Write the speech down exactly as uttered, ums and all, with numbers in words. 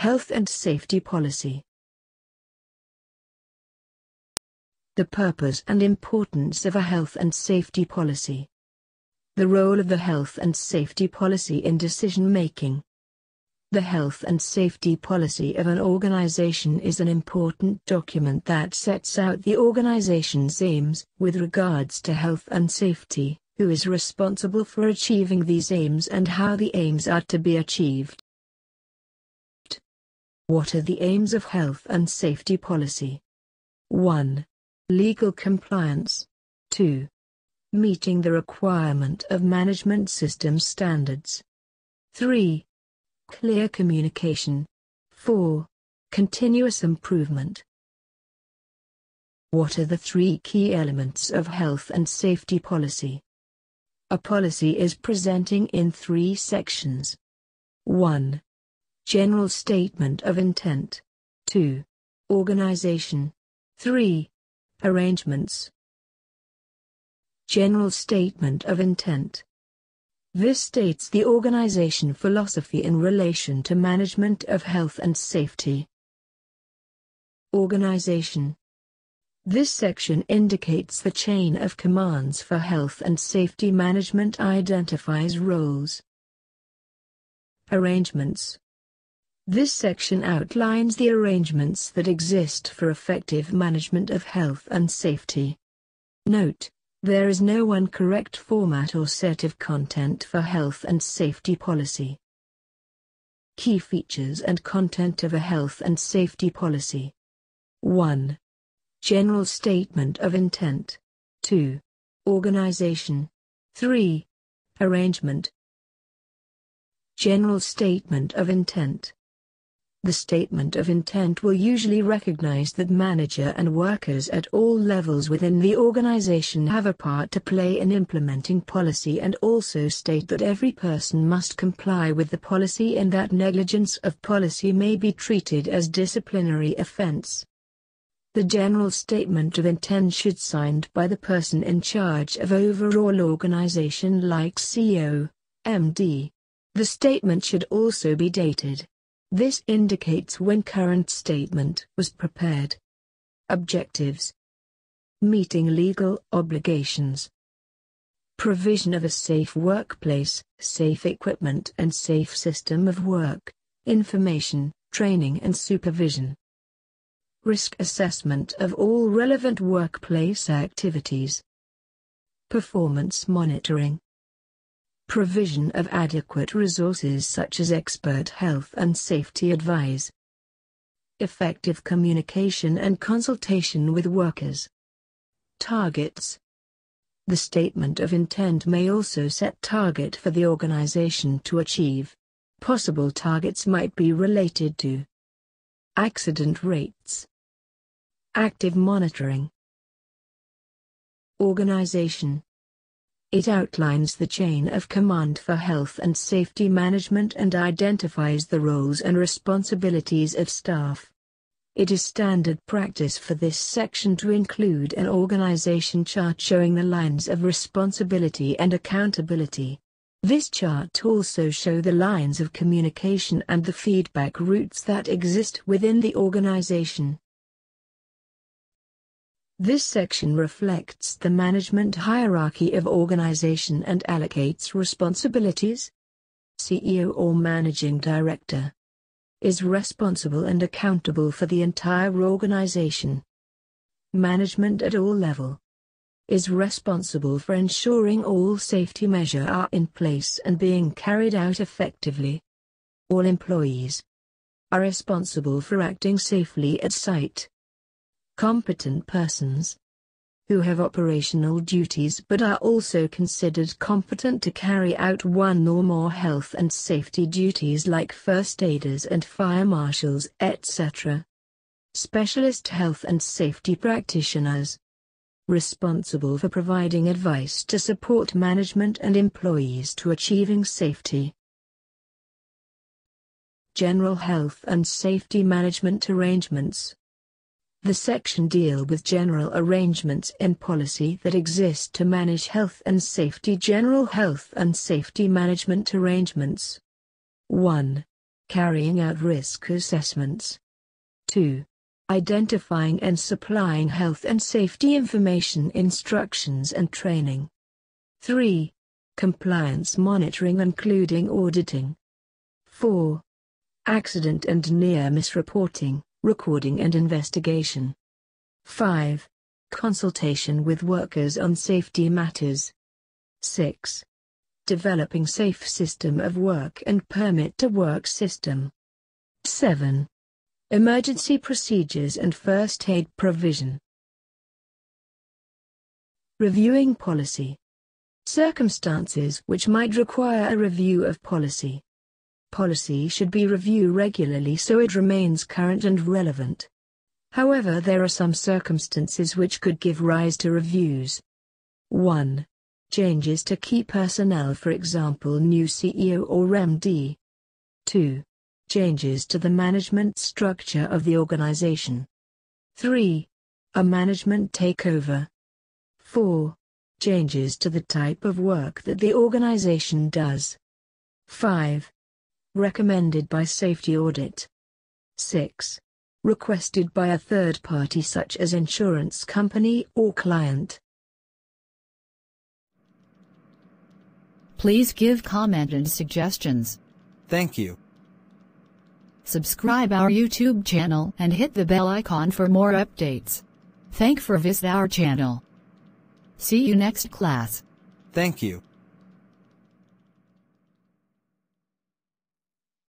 Health and Safety Policy. The purpose and importance of a health and safety policy. The role of the health and safety policy in decision-making. The health and safety policy of an organization is an important document that sets out the organization's aims with regards to health and safety, who is responsible for achieving these aims and how the aims are to be achieved. What are the aims of health and safety policy? one. Legal compliance. two. Meeting the requirement of management system standards. three. Clear communication. four. Continuous improvement. What are the three key elements of health and safety policy? A policy is presenting in three sections. one. General statement of intent. two. Organization. three. Arrangements. General statement of intent. This states the organization philosophy in relation to management of health and safety. Organization. This section indicates the chain of commands for health and safety management, identifies roles. Arrangements. This section outlines the arrangements that exist for effective management of health and safety. Note, there is no one correct format or set of content for health and safety policy. Key features and content of a health and safety policy. one. General statement of intent. two. Organization. three. Arrangement. General statement of intent. The statement of intent will usually recognize that manager and workers at all levels within the organization have a part to play in implementing policy, and also state that every person must comply with the policy and that negligence of policy may be treated as disciplinary offense. The general statement of intent should be signed by the person in charge of overall organization, like C E O, M D. The statement should also be dated. This indicates when current statement was prepared. Objectives. Meeting legal obligations. Provision of a safe workplace, safe equipment and safe system of work. Information, training and supervision. Risk assessment of all relevant workplace activities. Performance monitoring. Provision of adequate resources such as expert health and safety advice. Effective communication and consultation with workers. Targets. The statement of intent may also set target for the organization to achieve. Possible targets might be related to accident rates. Active monitoring. Organization. It outlines the chain of command for health and safety management and identifies the roles and responsibilities of staff. It is standard practice for this section to include an organization chart showing the lines of responsibility and accountability. This chart also shows the lines of communication and the feedback routes that exist within the organization. This section reflects the management hierarchy of organization and allocates responsibilities. C E O or managing director is responsible and accountable for the entire organization. Management at all level is responsible for ensuring all safety measures are in place and being carried out effectively. All employees are responsible for acting safely at site. Competent persons who have operational duties but are also considered competent to carry out one or more health and safety duties, like first aiders and fire marshals, et cetera. Specialist health and safety practitioners responsible for providing advice to support management and employees to achieving safety. General health and safety management arrangements. The section deals with general arrangements in policy that exist to manage health and safety. General health and safety management arrangements. one. carrying out risk assessments. two. Identifying and supplying health and safety information, instructions and training. three. Compliance monitoring including auditing. four. Accident and near-miss reporting, recording and investigation. five. Consultation with workers on safety matters. six. Developing safe system of work and permit to work system. seven. Emergency procedures and first aid provision. Reviewing policy. Circumstances which might require a review of policy. Policy should be reviewed regularly so it remains current and relevant. However, there are some circumstances which could give rise to reviews. one. Changes to key personnel, for example new C E O or M D. two. Changes to the management structure of the organization. three. A management takeover. four. Changes to the type of work that the organization does. five. Recommended by safety audit. six. Requested by a third party such as insurance company or client. Please give comment and suggestions. Thank you. Subscribe our YouTube channel and hit the bell icon for more updates. Thank for visit our channel. See you next class. Thank you.